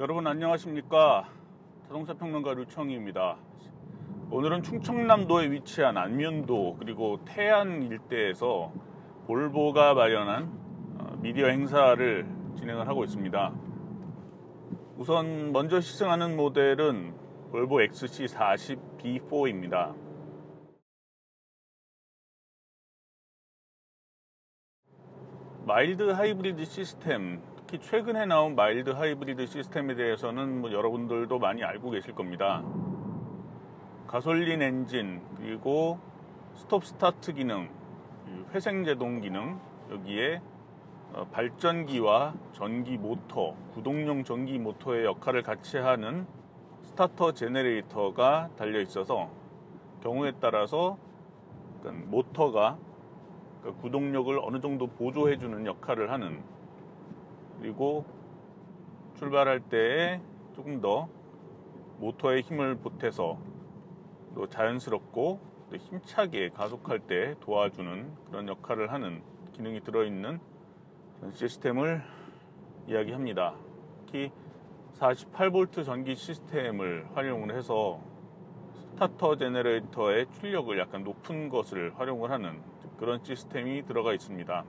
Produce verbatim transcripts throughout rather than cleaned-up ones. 여러분 안녕하십니까. 자동차 평론가 류청희입니다. 오늘은 충청남도에 위치한 안면도 그리고 태안 일대에서 볼보가 마련한 미디어 행사를 진행을 하고 있습니다. 우선 먼저 시승하는 모델은 볼보 엑스씨 사십 비사입니다. 마일드 하이브리드 시스템, 특히 최근에 나온 마일드 하이브리드 시스템에 대해서는 뭐 여러분들도 많이 알고 계실 겁니다. 가솔린 엔진, 그리고 스톱 스타트 기능, 회생 제동 기능, 여기에 발전기와 전기 모터, 구동용 전기 모터의 역할을 같이 하는 스타터 제너레이터가 달려 있어서 경우에 따라서 모터가 구동력을 어느 정도 보조해주는 역할을 하는, 그리고 출발할 때 조금 더 모터의 힘을 보태서 또 자연스럽고 또 힘차게 가속할 때 도와주는 그런 역할을 하는 기능이 들어있는 시스템을 이야기합니다. 특히 사십팔 볼트 전기 시스템을 활용을 해서 스타터 제너레이터의 출력을 약간 높은 것을 활용을 하는 그런 시스템이 들어가 있습니다.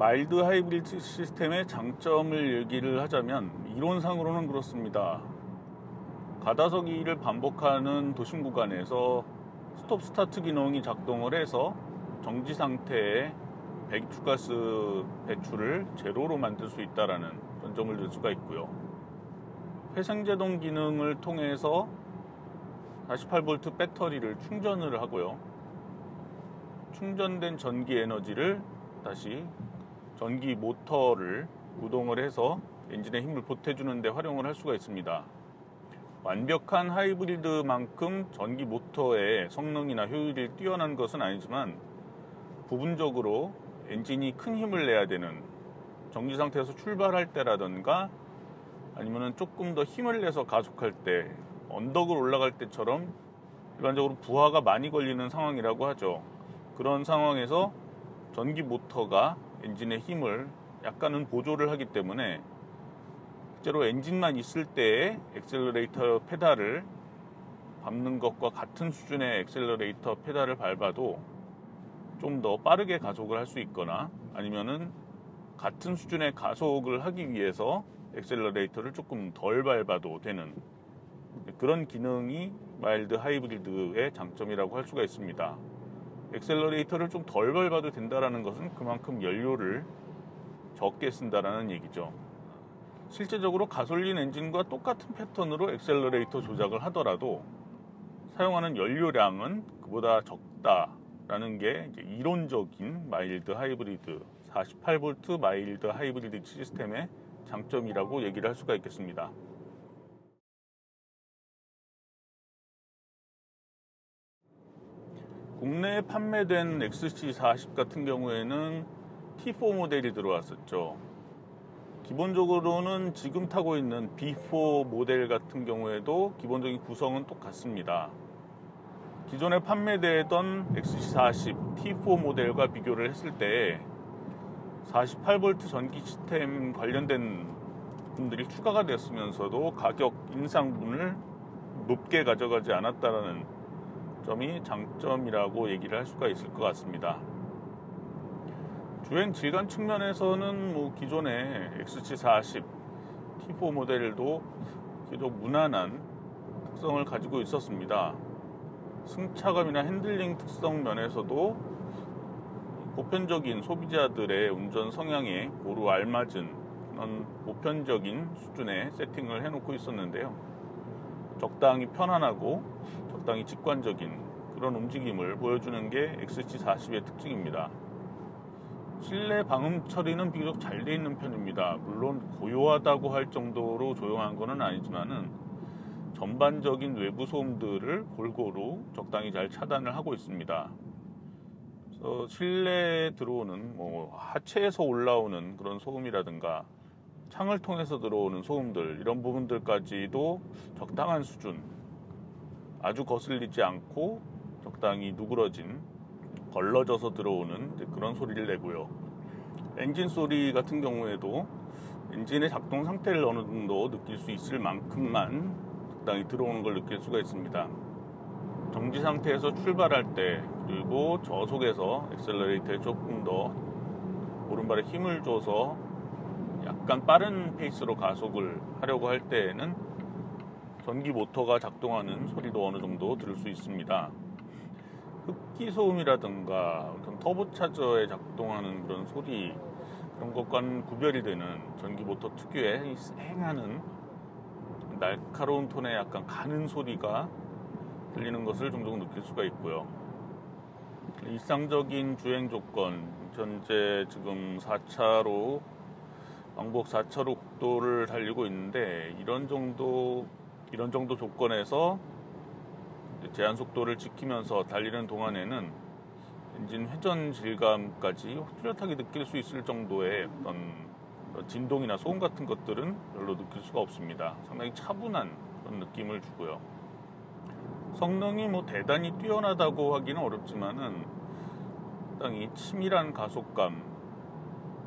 마일드 하이브리드 시스템의 장점을 얘기를 하자면 이론상으로는 그렇습니다. 가다서기를 반복하는 도심 구간에서 스톱 스타트 기능이 작동을 해서 정지 상태의 배기가스 배출을 제로로 만들 수 있다는 단점을 들 수가 있고요. 회생제동 기능을 통해서 사십팔 볼트 배터리를 충전을 하고요. 충전된 전기 에너지를 다시 전기 모터를 구동을 해서 엔진에 힘을 보태주는 데 활용을 할 수가 있습니다. 완벽한 하이브리드만큼 전기 모터의 성능이나 효율이 뛰어난 것은 아니지만 부분적으로 엔진이 큰 힘을 내야 되는 정지 상태에서 출발할 때라던가 아니면 조금 더 힘을 내서 가속할 때, 언덕을 올라갈 때처럼 일반적으로 부하가 많이 걸리는 상황이라고 하죠. 그런 상황에서 전기 모터가 엔진의 힘을 약간은 보조를 하기 때문에 실제로 엔진만 있을 때의 액셀러레이터 페달을 밟는 것과 같은 수준의 액셀러레이터 페달을 밟아도 좀 더 빠르게 가속을 할 수 있거나 아니면은 같은 수준의 가속을 하기 위해서 액셀러레이터를 조금 덜 밟아도 되는 그런 기능이 마일드 하이브리드의 장점이라고 할 수가 있습니다. 액셀러레이터를 좀 덜 밟아도 된다는 것은 그만큼 연료를 적게 쓴다는 얘기죠. 실제적으로 가솔린 엔진과 똑같은 패턴으로 액셀러레이터 조작을 하더라도 사용하는 연료량은 그보다 적다라는 게 이제 이론적인 마일드 하이브리드, 사십팔 볼트 마일드 하이브리드 시스템의 장점이라고 얘기를 할 수가 있겠습니다. 국내에 판매된 엑스씨 사십 같은 경우에는 티 사 모델이 들어왔었죠. 기본적으로는 지금 타고 있는 비 사 모델 같은 경우에도 기본적인 구성은 똑같습니다. 기존에 판매되던 엑스씨 사십 티 사 모델과 비교를 했을 때 사십팔 볼트 전기 시스템 관련된 분들이 추가가 됐으면서도 가격 인상분을 높게 가져가지 않았다는 점이 장점이라고 얘기를 할 수가 있을 것 같습니다. 주행 질감 측면에서는 뭐 기존의 엑스씨 사십 티 사 모델도 계속 무난한 특성을 가지고 있었습니다. 승차감이나 핸들링 특성 면에서도 보편적인 소비자들의 운전 성향에 고루 알맞은 그런 보편적인 수준의 세팅을 해놓고 있었는데요. 적당히 편안하고 적당히 직관적인 그런 움직임을 보여주는 게 엑스씨 사십의 특징입니다. 실내 방음 처리는 비교적 잘 돼 있는 편입니다. 물론 고요하다고 할 정도로 조용한 것은 아니지만은 전반적인 외부 소음들을 골고루 적당히 잘 차단을 하고 있습니다. 그래서 실내에 들어오는 뭐 하체에서 올라오는 그런 소음이라든가 창을 통해서 들어오는 소음들, 이런 부분들까지도 적당한 수준, 아주 거슬리지 않고 적당히 누그러진, 걸러져서 들어오는 그런 소리를 내고요. 엔진 소리 같은 경우에도 엔진의 작동 상태를 어느 정도 느낄 수 있을 만큼만 적당히 들어오는 걸 느낄 수가 있습니다. 정지 상태에서 출발할 때, 그리고 저속에서 액셀러레이터에 조금 더 오른발에 힘을 줘서 약간 빠른 페이스로 가속을 하려고 할 때에는 전기 모터가 작동하는 소리도 어느 정도 들을 수 있습니다. 흡기 소음이라든가 터보차저에 작동하는 그런 소리, 그런 것과는 구별이 되는 전기 모터 특유의 행하는 날카로운 톤의 약간 가는 소리가 들리는 것을 종종 느낄 수가 있고요. 일상적인 주행 조건, 현재 지금 사 차로 왕복 사 차로 국도를 달리고 있는데, 이런 정도 이런 정도 조건에서 제한 속도를 지키면서 달리는 동안에는 엔진 회전 질감까지 뚜렷하게 느낄 수 있을 정도의 어떤 진동이나 소음 같은 것들은 별로 느낄 수가 없습니다. 상당히 차분한 그런 느낌을 주고요. 성능이 뭐 대단히 뛰어나다고 하기는 어렵지만은 상당히 치밀한 가속감,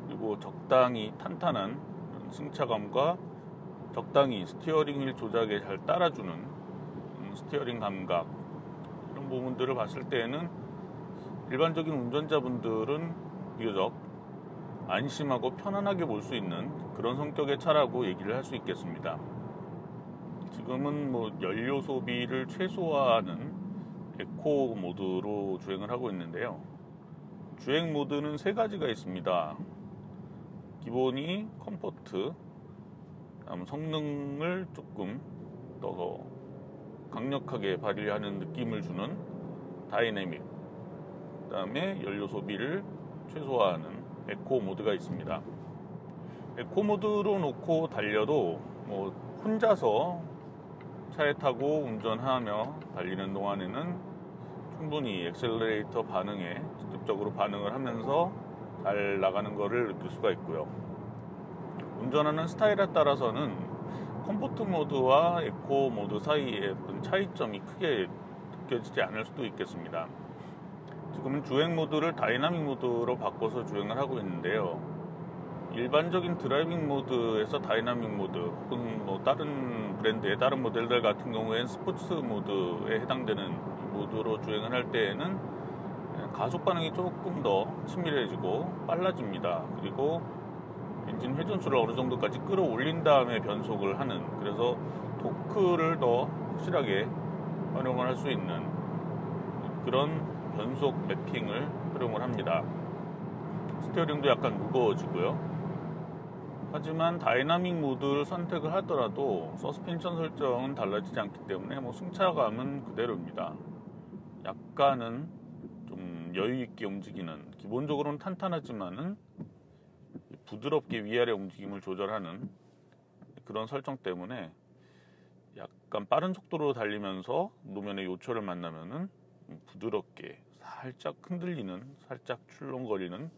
그리고 적당히 탄탄한 승차감과 적당히 스티어링 휠 조작에 잘 따라주는 스티어링 감각, 이런 부분들을 봤을 때에는 일반적인 운전자분들은 비교적 안심하고 편안하게 볼 수 있는 그런 성격의 차라고 얘기를 할 수 있겠습니다. 지금은 뭐 연료 소비를 최소화하는 에코 모드로 주행을 하고 있는데요. 주행 모드는 세 가지가 있습니다. 기본이 컴포트, 성능을 조금 더 강력하게 발휘하는 느낌을 주는 다이내믹, 그 다음에 연료 소비를 최소화하는 에코 모드가 있습니다. 에코 모드로 놓고 달려도 뭐 혼자서 차에 타고 운전하며 달리는 동안에는 충분히 액셀레이터 반응에 직접적으로 반응을 하면서 잘 나가는 것을 느낄 수가 있고요. 운전하는 스타일에 따라서는 컴포트 모드와 에코 모드 사이의 차이점이 크게 느껴지지 않을 수도 있겠습니다. 지금은 주행 모드를 다이나믹 모드로 바꿔서 주행을 하고 있는데요. 일반적인 드라이빙 모드에서 다이나믹 모드, 혹은 뭐 다른 브랜드의 다른 모델들 같은 경우에는 스포츠 모드에 해당되는 모드로 주행을 할 때에는 가속 반응이 조금 더 치밀해지고 빨라집니다. 그리고 엔진 회전수를 어느 정도까지 끌어올린 다음에 변속을 하는, 그래서 토크를 더 확실하게 활용을 할 수 있는 그런 변속 매핑을 활용을 합니다. 스티어링도 약간 무거워지고요. 하지만 다이나믹 모드를 선택을 하더라도 서스펜션 설정은 달라지지 않기 때문에 뭐 승차감은 그대로입니다. 약간은 좀 여유있게 움직이는, 기본적으로는 탄탄하지만은 부드럽게 위아래 움직임을 조절하는 그런 설정 때문에 약간 빠른 속도로 달리면서 노면의 요철을 만나면은 부드럽게 살짝 흔들리는, 살짝 출렁거리는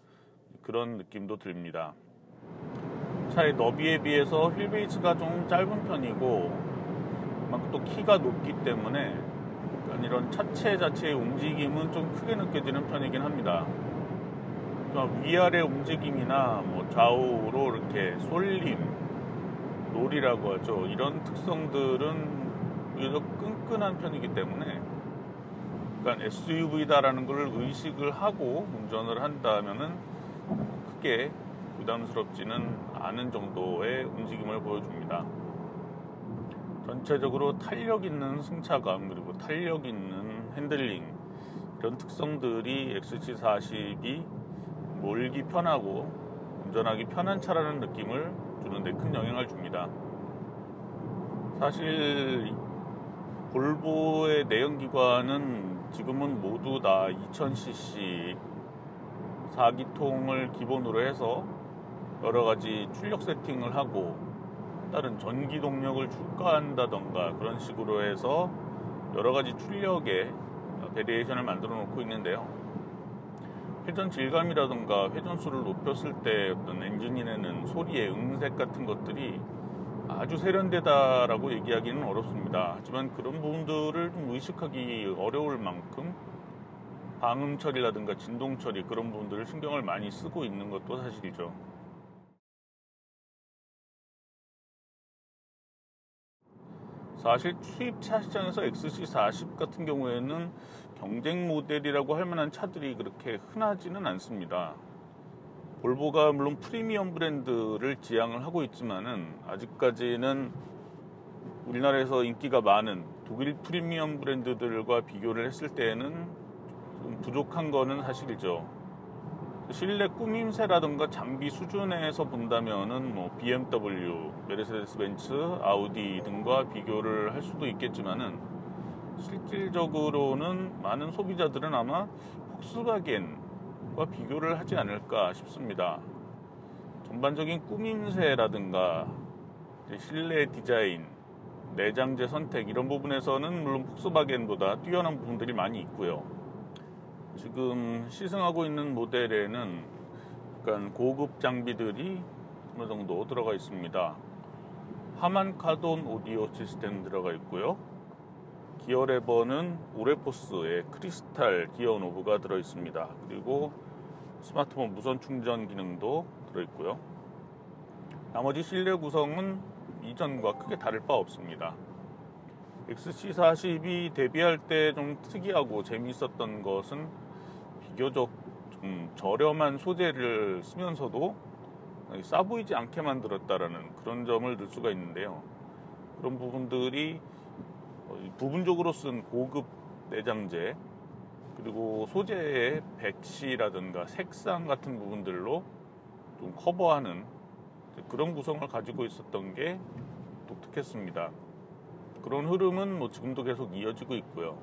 그런 느낌도 듭니다. 차의 너비에 비해서 휠 베이스가 좀 짧은 편이고, 막 또 키가 높기 때문에 이런 차체 자체의 움직임은 좀 크게 느껴지는 편이긴 합니다. 위아래 움직임이나 뭐 좌우로 이렇게 쏠림, 롤이라고 하죠. 이런 특성들은 비교적 끈끈한 편이기 때문에 그러니까 에스유브이다라는 걸 의식을 하고 운전을 한다면은 크게 부담스럽지는 않은 정도의 움직임을 보여줍니다. 전체적으로 탄력 있는 승차감, 그리고 탄력 있는 핸들링, 이런 특성들이 엑스씨 사십이 몰기 편하고 운전하기 편한 차라는 느낌을 주는데 큰 영향을 줍니다. 사실 볼보의 내연기관은 지금은 모두 다 이천 씨씨 사 기통을 기본으로 해서 여러가지 출력 세팅을 하고 다른 전기 동력을 추가한다던가 그런 식으로 해서 여러가지 출력의 베리에이션을 만들어 놓고 있는데요. 회전 질감이라던가 회전수를 높였을 때 어떤 엔진이 내는 소리의 음색 같은 것들이 아주 세련되다라고 얘기하기는 어렵습니다. 하지만 그런 부분들을 좀 의식하기 어려울 만큼 방음 처리라든가 진동 처리, 그런 부분들을 신경을 많이 쓰고 있는 것도 사실이죠. 사실 수입차 시장에서 엑스씨 사십 같은 경우에는 경쟁 모델이라고 할 만한 차들이 그렇게 흔하지는 않습니다. 볼보가 물론 프리미엄 브랜드를 지향을 하고 있지만은 아직까지는 우리나라에서 인기가 많은 독일 프리미엄 브랜드들과 비교를 했을 때에는 좀 부족한 거는 사실이죠. 실내 꾸밈새라든가 장비 수준에서 본다면은 뭐 비엠더블유, 메르세데스 벤츠, 아우디 등과 비교를 할 수도 있겠지만은 실질적으로는 많은 소비자들은 아마 폭스바겐 과 비교를 하지 않을까 싶습니다. 전반적인 꾸밈새라든가 실내 디자인, 내장재 선택 이런 부분에서는 물론 폭스바겐보다 뛰어난 부분들이 많이 있고요. 지금 시승하고 있는 모델에는 약간 고급 장비들이 어느 정도 들어가 있습니다. 하만 카돈 오디오 시스템 들어가 있고요. 기어 레버는 오레포스의 크리스탈 기어 노브가 들어있습니다. 그리고 스마트폰 무선 충전 기능도 들어있고요. 나머지 실내 구성은 이전과 크게 다를 바 없습니다. 엑스씨 사십이 데뷔할 때 좀 특이하고 재미있었던 것은 비교적 좀 저렴한 소재를 쓰면서도 싸 보이지 않게 만들었다라는 그런 점을 들 수가 있는데요. 그런 부분들이 부분적으로 쓴 고급 내장재 그리고 소재의 배치라든가 색상 같은 부분들로 좀 커버하는 그런 구성을 가지고 있었던 게 독특했습니다. 그런 흐름은 뭐 지금도 계속 이어지고 있고요.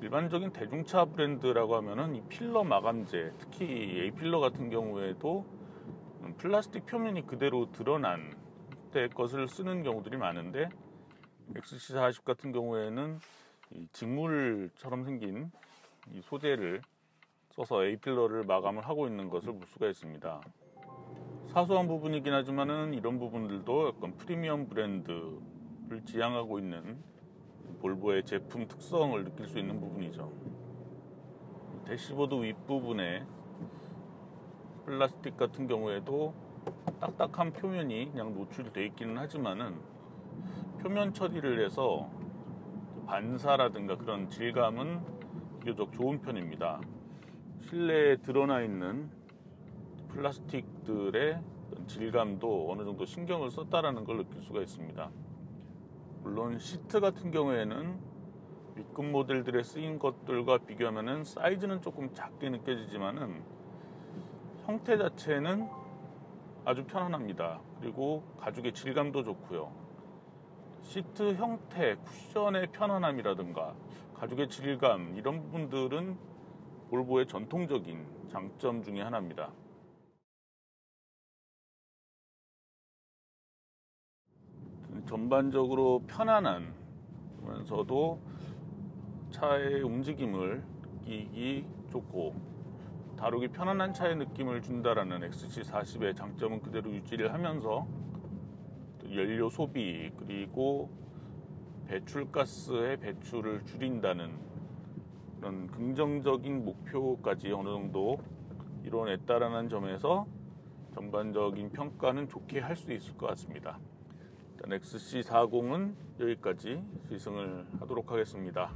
일반적인 대중차 브랜드라고 하면은 이 필러 마감재, 특히 에이 필러 같은 경우에도 플라스틱 표면이 그대로 드러난 때 것을 쓰는 경우들이 많은데 엑스씨 사십 같은 경우에는 이 직물처럼 생긴 이 소재를 써서 에이 필러를 마감을 하고 있는 것을 볼 수가 있습니다. 사소한 부분이긴 하지만은 이런 부분들도 약간 프리미엄 브랜드를 지향하고 있는 볼보의 제품 특성을 느낄 수 있는 부분이죠. 대시보드 윗부분에 플라스틱 같은 경우에도 딱딱한 표면이 그냥 노출되어 있기는 하지만은 표면 처리를 해서 반사라든가 그런 질감은 비교적 좋은 편입니다. 실내에 드러나 있는 플라스틱들의 질감도 어느 정도 신경을 썼다라는 걸 느낄 수가 있습니다. 물론 시트 같은 경우에는 윗급 모델들에 쓰인 것들과 비교하면은 사이즈는 조금 작게 느껴지지만은 형태 자체는 아주 편안합니다. 그리고 가죽의 질감도 좋고요. 시트 형태, 쿠션의 편안함이라든가 가죽의 질감 이런 부분들은 볼보의 전통적인 장점 중에 하나입니다. 전반적으로 편안한 면서도 차의 움직임을 느끼기 좋고 다루기 편안한 차의 느낌을 준다라는 엑스씨 사십의 장점은 그대로 유지를 하면서 연료 소비 그리고 배출가스의 배출을 줄인다는 그런 긍정적인 목표까지 어느 정도 이뤄냈다라는 점에서 전반적인 평가는 좋게 할 수 있을 것 같습니다. 일단 엑스씨 사십은 여기까지 시승을 하도록 하겠습니다.